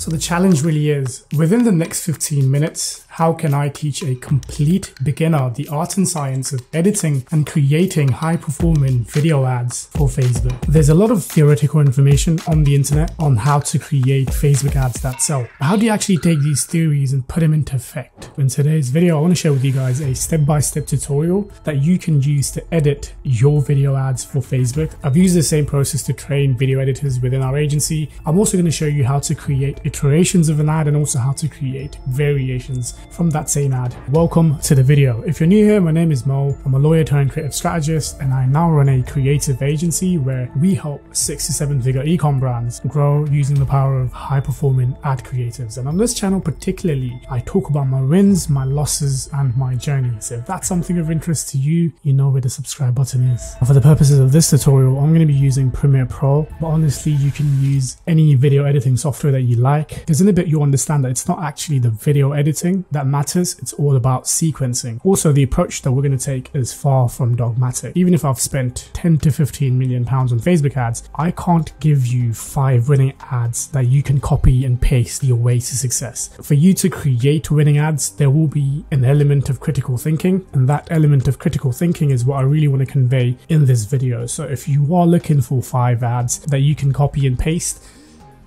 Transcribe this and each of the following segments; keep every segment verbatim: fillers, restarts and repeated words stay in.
So the challenge really is, within the next fifteen minutes, how can I teach a complete beginner the art and science of editing and creating high-performing video ads for Facebook? There's a lot of theoretical information on the internet on how to create Facebook ads that sell. How do you actually take these theories and put them into effect? In today's video, I want to share with you guys a step-by-step tutorial that you can use to edit your video ads for Facebook. I've used the same process to train video editors within our agency. I'm also going to show you how to create iterations of an ad and also how to create variations from that same ad. Welcome to the video. If you're new here, my name is Mo. I'm a lawyer turned creative strategist, and I now run a creative agency where we help six to seven figure e-com brands grow using the power of high performing ad creatives. And on this channel particularly, I talk about my wins, my losses, and my journey. So if that's something of interest to you, you know where the subscribe button is. And for the purposes of this tutorial, I'm going to be using Premiere Pro, but honestly, you can use any video editing software that you like, because in a bit you'll understand that it's not actually the video editing that matters, it's all about sequencing. Also, the approach that we're going to take is far from dogmatic. Even if I've spent ten to fifteen million pounds on Facebook ads, I can't give you five winning ads that you can copy and paste your way to success. For you to create winning ads, there will be an element of critical thinking, and that element of critical thinking is what I really want to convey in this video. So if you are looking for five ads that you can copy and paste,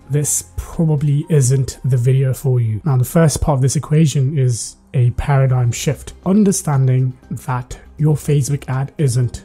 this probably isn't the video for you. Now, the first part of this equation is a paradigm shift. Understanding that your Facebook ad isn't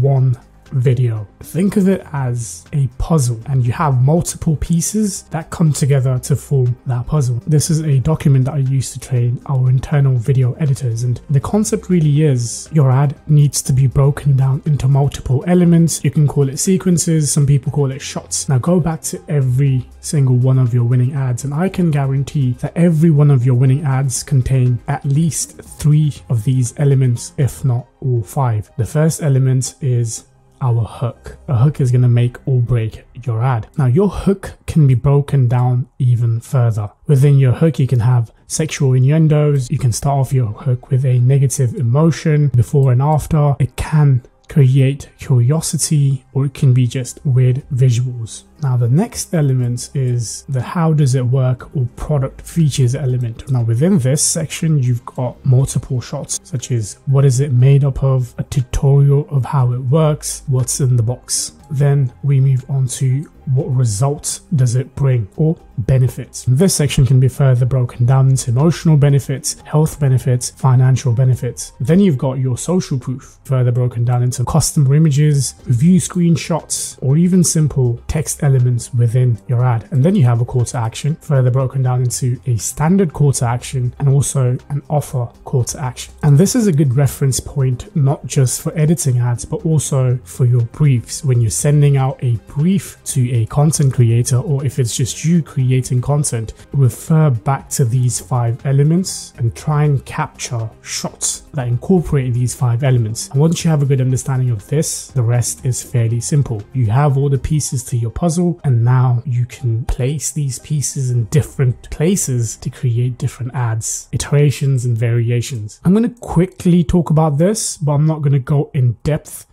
one video. Think of it as a puzzle, and you have multiple pieces that come together to form that puzzle. This is a document that I use to train our internal video editors, and the concept really is your ad needs to be broken down into multiple elements. You can call it sequences, some people call it shots. Now go back to every single one of your winning ads, and I can guarantee that every one of your winning ads contain at least three of these elements, if not all five. The first element is our hook. A hook is going to make or break your ad. Now, your hook can be broken down even further. Within your hook, you can have sexual innuendos. You can start off your hook with a negative emotion before and after. It can create curiosity, or it can be just weird visuals. Now, the next element is the how does it work or product features element. Now, within this section, you've got multiple shots, such as what is it made up of, a tutorial of how it works, what's in the box. Then we move on to what results does it bring, or benefits. This section can be further broken down into emotional benefits, health benefits, financial benefits. Then you've got your social proof, further broken down into customer images, review screenshots, or even simple text elements within your ad. And then you have a call to action, further broken down into a standard call to action and also an offer call to action. And this is a good reference point, not just for editing ads, but also for your briefs. When you're sending out a brief to a content creator, or if it's just you creating content, refer back to these five elements and try and capture shots that incorporate these five elements. And once you have a good understanding of this, the rest is fairly simple. You have all the pieces to your puzzle, and now you can place these pieces in different places to create different ads, iterations, and variations. I'm going to quickly talk about this, but I'm not going to go in depth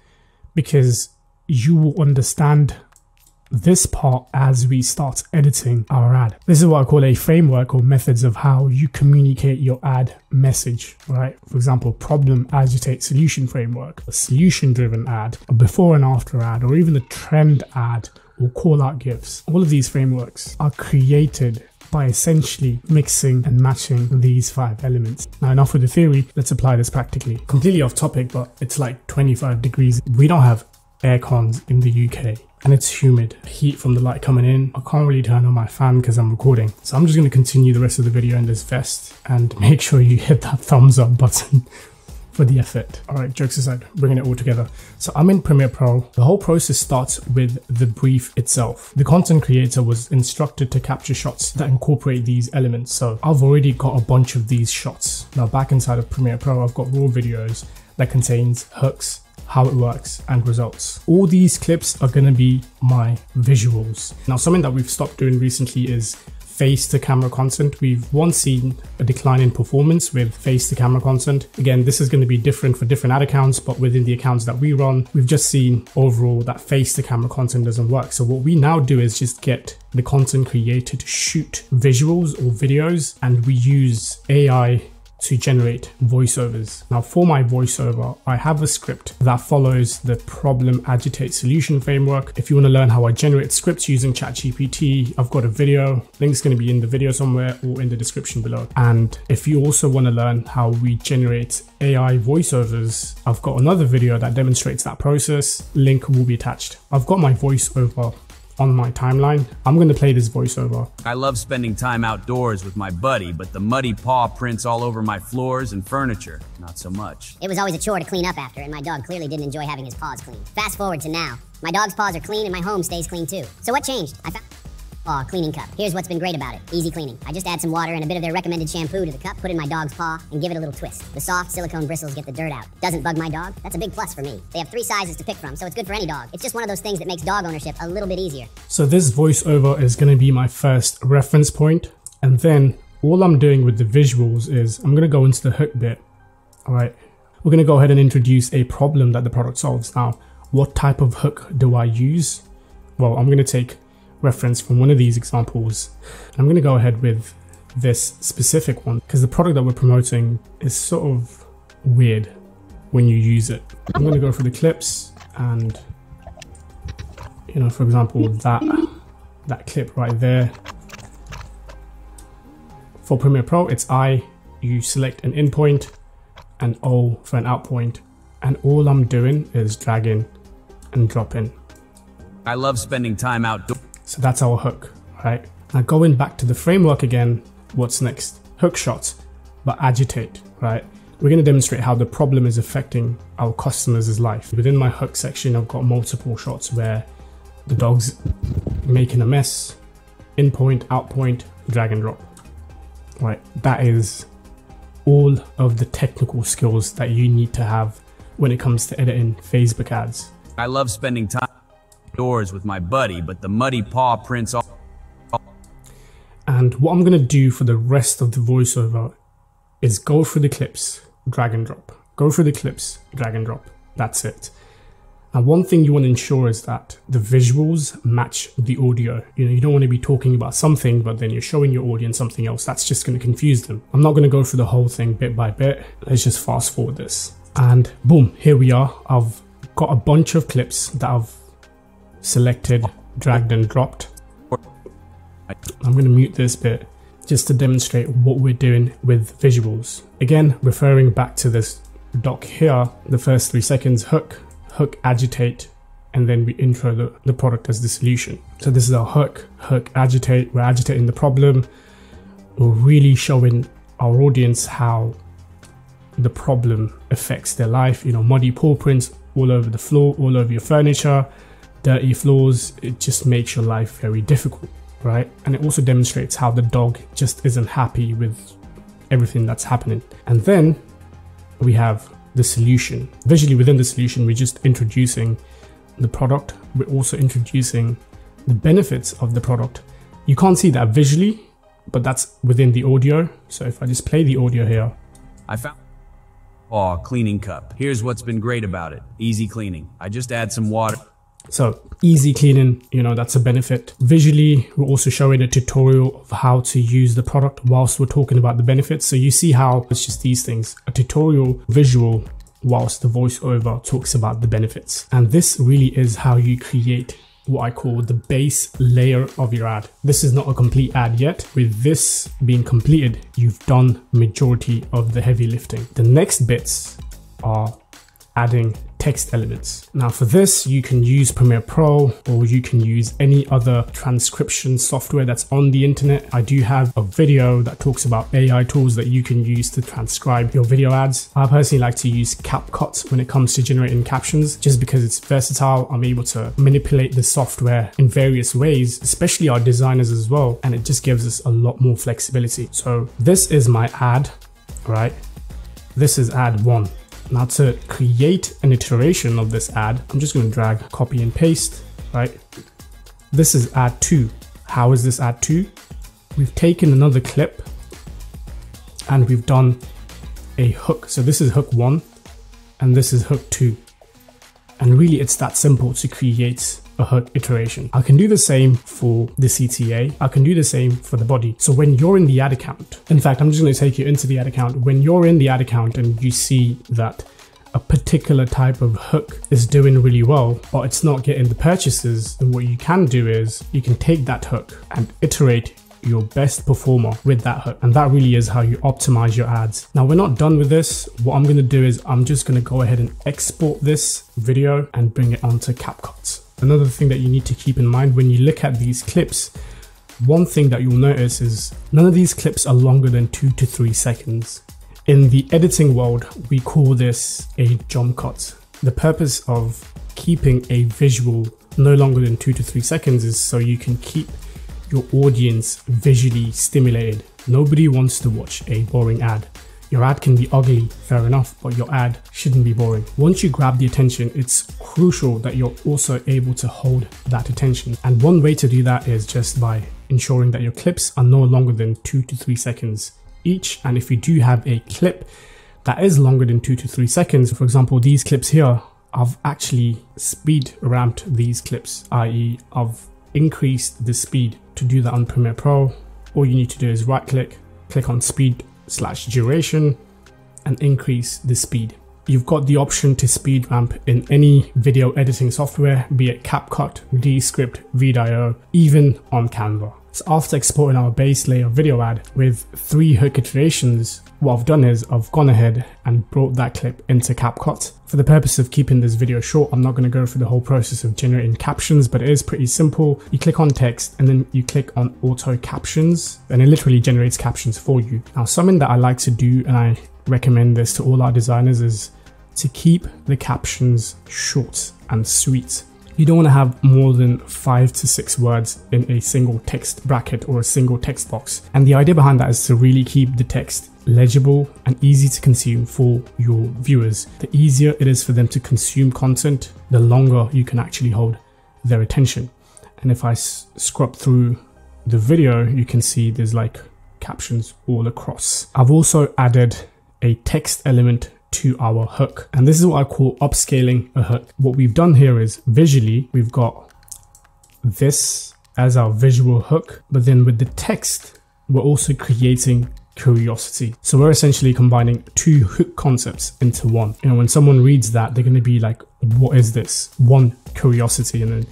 because you will understand this part as we start editing our ad. This is what I call a framework or methods of how you communicate your ad message, right? For example, problem, agitate, solution framework, a solution driven ad, a before and after ad, or even a trend ad or call out gifs. All of these frameworks are created by essentially mixing and matching these five elements. Now, enough with the theory, let's apply this practically. Completely off topic, but it's like twenty-five degrees. We don't have air cons in the U K. And it's humid, heat from the light coming in. I can't really turn on my fan because I'm recording. So I'm just going to continue the rest of the video in this vest, and make sure you hit that thumbs up button for the effort. All right, jokes aside, bringing it all together. So I'm in Premiere Pro. The whole process starts with the brief itself. The content creator was instructed to capture shots that incorporate these elements. So I've already got a bunch of these shots. Now back inside of Premiere Pro, I've got raw videos that contains hooks, how it works, and results. All these clips are going to be my visuals. Now, something that we've stopped doing recently is face-to-camera content. We've once seen a decline in performance with face-to-camera content. Again, this is going to be different for different ad accounts, but within the accounts that we run, we've just seen overall that face-to-camera content doesn't work. So what we now do is just get the content creator to shoot visuals or videos, and we use A I to generate voiceovers. Now for my voiceover, I have a script that follows the problem, agitate, solution framework. If you wanna learn how I generate scripts using ChatGPT, I've got a video, link's gonna be in the video somewhere or in the description below. And if you also wanna learn how we generate A I voiceovers, I've got another video that demonstrates that process, link will be attached. I've got my voiceover on my timeline. I'm gonna play this voiceover. I love spending time outdoors with my buddy, but the muddy paw prints all over my floors and furniture, not so much. It was always a chore to clean up after, and my dog clearly didn't enjoy having his paws cleaned. Fast forward to now. My dog's paws are clean and my home stays clean too. So what changed? I found paw cleaning cup. Here's what's been great about it. Easy cleaning. I just add some water and a bit of their recommended shampoo to the cup, put in my dog's paw, and give it a little twist. The soft silicone bristles get the dirt out. Doesn't bug my dog? That's a big plus for me. They have three sizes to pick from, so it's good for any dog. It's just one of those things that makes dog ownership a little bit easier. So this voiceover is going to be my first reference point, and then all I'm doing with the visuals is I'm going to go into the hook bit. All right, we're going to go ahead and introduce a problem that the product solves. Now, what type of hook do I use? Well, I'm going to take reference from one of these examples. I'm going to go ahead with this specific one because the product that we're promoting is sort of weird when you use it. I'm going to go for the clips, and you know, for example, that that clip right there. For Premiere Pro, it's I. You select an in point and O for an out point, and all I'm doing is dragging and dropping. I love spending time outdoors. So that's our hook, right? Now going back to the framework again, what's next? Hook shots, but agitate, right? We're gonna demonstrate how the problem is affecting our customers' life. Within my hook section, I've got multiple shots where the dog's making a mess, in point, out point, drag and drop, right? That is all of the technical skills that you need to have when it comes to editing Facebook ads. I love spending time doors with my buddy, but the muddy paw prints all. And what I'm gonna do for the rest of the voiceover is go through the clips, drag and drop, go through the clips, drag and drop. That's it. Now, one thing you want to ensure is that the visuals match the audio. You know, you don't want to be talking about something, but then you're showing your audience something else. That's just going to confuse them. I'm not going to go through the whole thing bit by bit. Let's just fast forward this, and boom, here we are. I've got a bunch of clips that I've selected, dragged and dropped. I'm going to mute this bit just to demonstrate what we're doing with visuals. Again, referring back to this doc here, the first three seconds, hook, hook, agitate, and then we intro the, the product as the solution. So this is our hook, hook, agitate. We're agitating the problem. We're really showing our audience how the problem affects their life. You know, muddy paw prints all over the floor, all over your furniture. Dirty floors, it just makes your life very difficult, right? And it also demonstrates how the dog just isn't happy with everything that's happening. And then we have the solution. Visually within the solution, we're just introducing the product. We're also introducing the benefits of the product. You can't see that visually, but that's within the audio. So if I just play the audio here. I found paw cleaning cup. Here's what's been great about it. Easy cleaning. I just add some water. So easy cleaning, you know, that's a benefit. Visually, we're also showing a tutorial of how to use the product whilst we're talking about the benefits. So you see how it's just these things, a tutorial visual whilst the voiceover talks about the benefits. And this really is how you create what I call the base layer of your ad. This is not a complete ad yet. With this being completed, you've done majority of the heavy lifting. The next bits are adding text elements. Now for this, you can use Premiere Pro, or you can use any other transcription software that's on the internet. I do have a video that talks about A I tools that you can use to transcribe your video ads. I personally like to use CapCut when it comes to generating captions, just because it's versatile. I'm able to manipulate the software in various ways, especially our designers as well. And it just gives us a lot more flexibility. So this is my ad, right? This is ad one. Now to create an iteration of this ad, I'm just going to drag, copy and paste, right? This is ad two. How is this ad two? we've taken another clip and we've done a hook. So this is hook one and this is hook two. And really it's that simple to create a hook iteration. I can do the same for the C T A. I can do the same for the body. So when you're in the ad account, in fact, I'm just going to take you into the ad account. When you're in the ad account and you see that a particular type of hook is doing really well, but it's not getting the purchases, then what you can do is you can take that hook and iterate your best performer with that hook. And that really is how you optimize your ads. Now we're not done with this. What I'm going to do is I'm just going to go ahead and export this video and bring it onto CapCut. Another thing that you need to keep in mind when you look at these clips, one thing that you'll notice is none of these clips are longer than two to three seconds. In the editing world, we call this a jump cut. The purpose of keeping a visual no longer than two to three seconds is so you can keep your audience visually stimulated. Nobody wants to watch a boring ad. Your ad can be ugly, fair enough, but your ad shouldn't be boring. Once you grab the attention, it's crucial that you're also able to hold that attention. And one way to do that is just by ensuring that your clips are no longer than two to three seconds each. And if you do have a clip that is longer than two to three seconds, for example, these clips here, I've actually speed ramped these clips, that is I've increased the speed. To do that on Premiere Pro, all you need to do is right click, click on speed slash duration and increase the speed. You've got the option to speed ramp in any video editing software, be it CapCut, Descript, V D O, even on Canva. So after exporting our base layer video ad with three hook iterations, what I've done is I've gone ahead and brought that clip into CapCut. For the purpose of keeping this video short, I'm not going to go through the whole process of generating captions, but it is pretty simple. You click on text and then you click on auto captions and it literally generates captions for you. Now, something that I like to do, and I recommend this to all our designers, is to keep the captions short and sweet. You don't want to have more than five to six words in a single text bracket or a single text box. And the idea behind that is to really keep the text legible and easy to consume for your viewers. The easier it is for them to consume content, the longer you can actually hold their attention. And if I scrub through the video, you can see there's like captions all across. I've also added a text element to our hook, and this is what I call upscaling a hook. What we've done here is visually we've got this as our visual hook, but then with the text we're also creating curiosity. So we're essentially combining two hook concepts into one. And when someone reads that, they're going to be like, what is this? One, curiosity. And then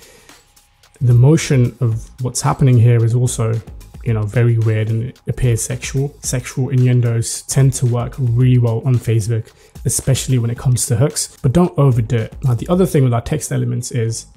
the motion of what's happening here is also, you know, very weird, and it appears sexual. Sexual innuendos tend to work really well on Facebook, especially when it comes to hooks, but don't overdo it. Now, the other thing with our text elements is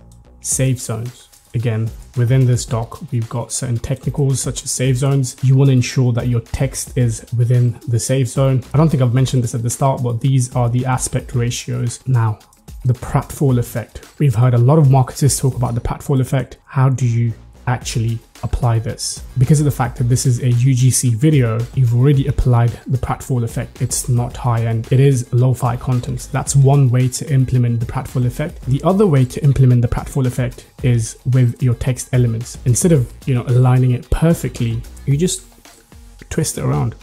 save zones. Again, within this doc, we've got certain technicals such as save zones. You want to ensure that your text is within the save zone. I don't think I've mentioned this at the start, but these are the aspect ratios. Now, the pratfall effect. We've heard a lot of marketers talk about the pratfall effect. How do you actually apply this? Because of the fact that this is a U G C video, you've already applied the pratfall effect. It's not high-end, it is lo-fi content. That's one way to implement the pratfall effect. The other way to implement the pratfall effect is with your text elements. Instead of, you know, aligning it perfectly, you just twist it around.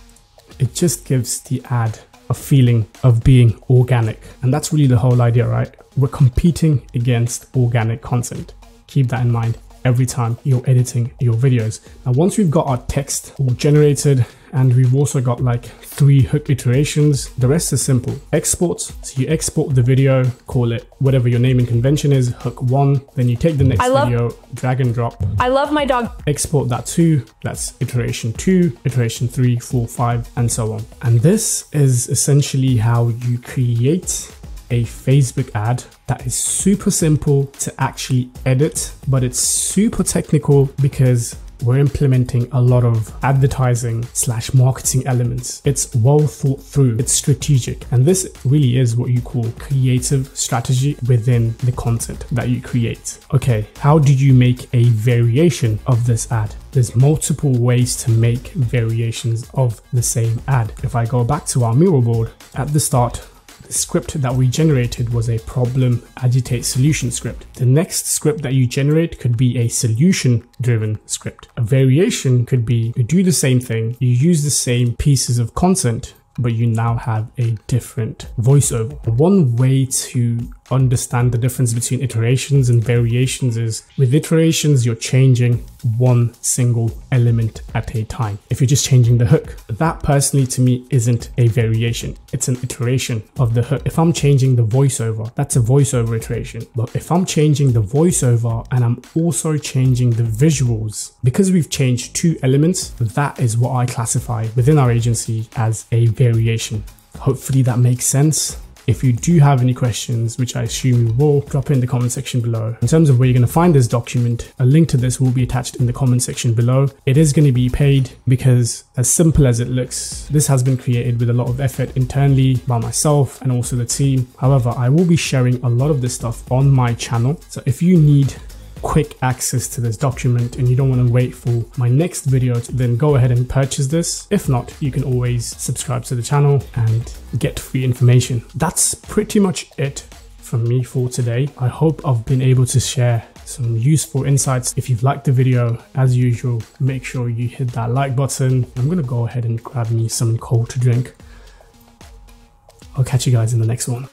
It just gives the ad a feeling of being organic, and that's really the whole idea, right? We're competing against organic content. Keep that in mind every time you're editing your videos. Now, once we've got our text all generated and we've also got like three hook iterations, the rest is simple. Export. So you export the video, call it whatever your naming convention is, hook one, then you take the next video, drag and drop. I love my dog. Export that too. That's iteration two, iteration three, four, five, and so on. And this is essentially how you create a Facebook ad that is super simple to actually edit, but it's super technical because we're implementing a lot of advertising slash marketing elements. It's well thought through, it's strategic, and this really is what you call creative strategy within the content that you create. Okay, how do you make a variation of this ad? There's multiple ways to make variations of the same ad. If I go back to our Miro board, at the start, script that we generated was a problem agitate solution script. The next script that you generate could be a solution driven script. A variation could be you do the same thing, you use the same pieces of content, but you now have a different voiceover. One way to understand the difference between iterations and variations is with iterations, you're changing one single element at a time. If you're just changing the hook, that personally to me isn't a variation. It's an iteration of the hook. If I'm changing the voiceover, that's a voiceover iteration. But if I'm changing the voiceover and I'm also changing the visuals, because we've changed two elements, that is what I classify within our agency as a variation. Hopefully that makes sense. If you do have any questions, which I assume you will, drop it in the comment section below. In terms of where you're going to find this document, a link to this will be attached in the comment section below. It is going to be paid because, as simple as it looks, this has been created with a lot of effort internally by myself and also the team. However, I will be sharing a lot of this stuff on my channel. So if you need quick access to this document and you don't want to wait for my next video to then go ahead and purchase this, if not, you can always subscribe to the channel and get free information. That's pretty much it from me for today. I hope I've been able to share some useful insights. If you've liked the video, as usual, make sure you hit that like button. I'm gonna go ahead and grab me some cold to drink. I'll catch you guys in the next one.